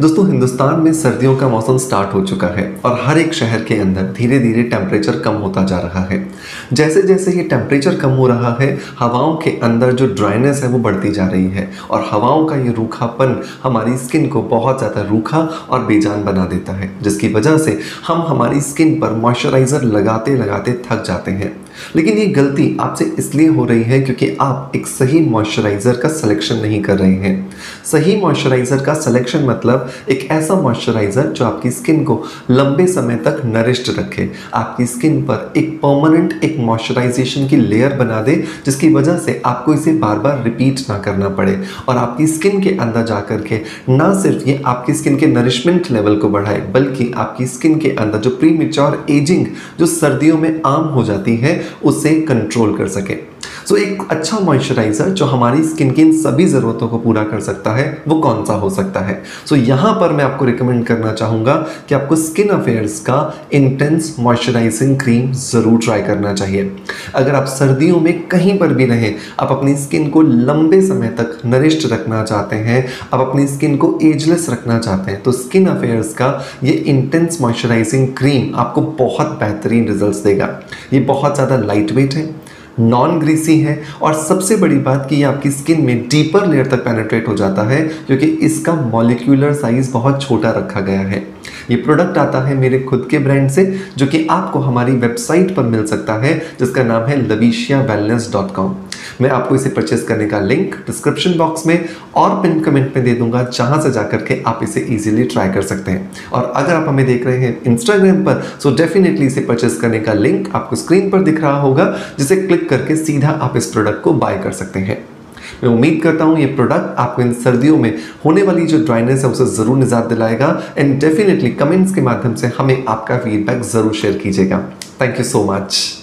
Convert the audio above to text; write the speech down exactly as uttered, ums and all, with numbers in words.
दोस्तों हिंदुस्तान में सर्दियों का मौसम स्टार्ट हो चुका है और हर एक शहर के अंदर धीरे धीरे टेम्परेचर कम होता जा रहा है। जैसे जैसे ये टेम्परेचर कम हो रहा है, हवाओं के अंदर जो ड्राइनेस है वो बढ़ती जा रही है और हवाओं का ये रूखापन हमारी स्किन को बहुत ज़्यादा रूखा और बेजान बना देता है, जिसकी वजह से हम हमारी स्किन पर मॉइस्चराइज़र लगाते लगाते थक जाते हैं। लेकिन ये गलती आपसे इसलिए हो रही है क्योंकि आप एक सही मॉइस्चराइज़र का सिलेक्शन नहीं कर रहे हैं। सही मॉइस्चराइज़र का सिलेक्शन मतलब एक ऐसा मॉइस्चराइज़र जो आपकी स्किन को लंबे समय तक नरिश्ड रखे, आपकी स्किन पर एक परमानेंट एक मॉइस्चराइजेशन की लेयर बना दे, जिसकी वजह से आपको इसे बार बार रिपीट ना करना पड़े और आपकी स्किन के अंदर जा कर के ना सिर्फ ये आपकी स्किन के नरिशमेंट लेवल को बढ़ाए बल्कि आपकी स्किन के अंदर जो प्रीमेच्योर एजिंग जो सर्दियों में आम हो जाती है उसे कंट्रोल कर सके। सो so, एक अच्छा मॉइस्चराइज़र जो हमारी स्किन की इन सभी ज़रूरतों को पूरा कर सकता है वो कौन सा हो सकता है। सो so, यहाँ पर मैं आपको रिकमेंड करना चाहूँगा कि आपको स्किन अफेयर्स का इंटेंस मॉइस्चराइजिंग क्रीम ज़रूर ट्राई करना चाहिए। अगर आप सर्दियों में कहीं पर भी रहें, आप अपनी स्किन को लंबे समय तक नरिश्ड रखना चाहते हैं, आप अपनी स्किन को एजलेस रखना चाहते हैं, तो स्किन अफेयर्स का ये इंटेंस मॉइस्चराइजिंग क्रीम आपको बहुत बेहतरीन रिजल्ट देगा। ये बहुत ज़्यादा लाइट वेट है, नॉन ग्रीसी है और सबसे बड़ी बात कि ये आपकी स्किन में डीपर लेयर तक पेनिट्रेट हो जाता है क्योंकि इसका मॉलिक्यूलर साइज़ बहुत छोटा रखा गया है। ये प्रोडक्ट आता है मेरे खुद के ब्रांड से जो कि आपको हमारी वेबसाइट पर मिल सकता है जिसका नाम है लबिशिया वेलनेस डॉट कॉम। मैं आपको इसे परचेस करने का लिंक डिस्क्रिप्शन बॉक्स में और पिन कमेंट में दे दूंगा, जहां से जाकर के आप इसे इजीली ट्राई कर सकते हैं। और अगर आप हमें देख रहे हैं इंस्टाग्राम पर, सो डेफिनेटली इसे परचेस करने का लिंक आपको स्क्रीन पर दिख रहा होगा, जिसे क्लिक करके सीधा आप इस प्रोडक्ट को बाय कर सकते हैं। मैं उम्मीद करता हूँ ये प्रोडक्ट आपको इन सर्दियों में होने वाली जो ड्राइनेस है उसे ज़रूर निजात दिलाएगा एंड डेफिनेटली कमेंट्स के माध्यम से हमें आपका फीडबैक ज़रूर शेयर कीजिएगा। Thank you so much.